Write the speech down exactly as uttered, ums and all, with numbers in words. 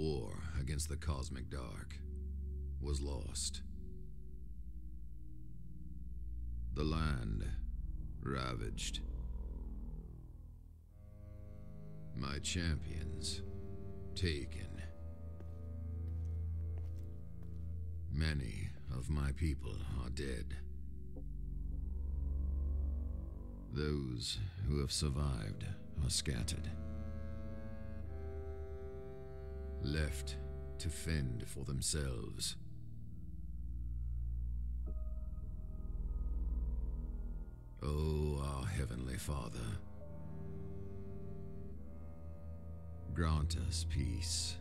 war against the cosmic dark was lost. The land ravaged. My champions taken. Many of my people are dead. Those who have survived are scattered, left to fend for themselves. O, our Heavenly Father, grant us peace.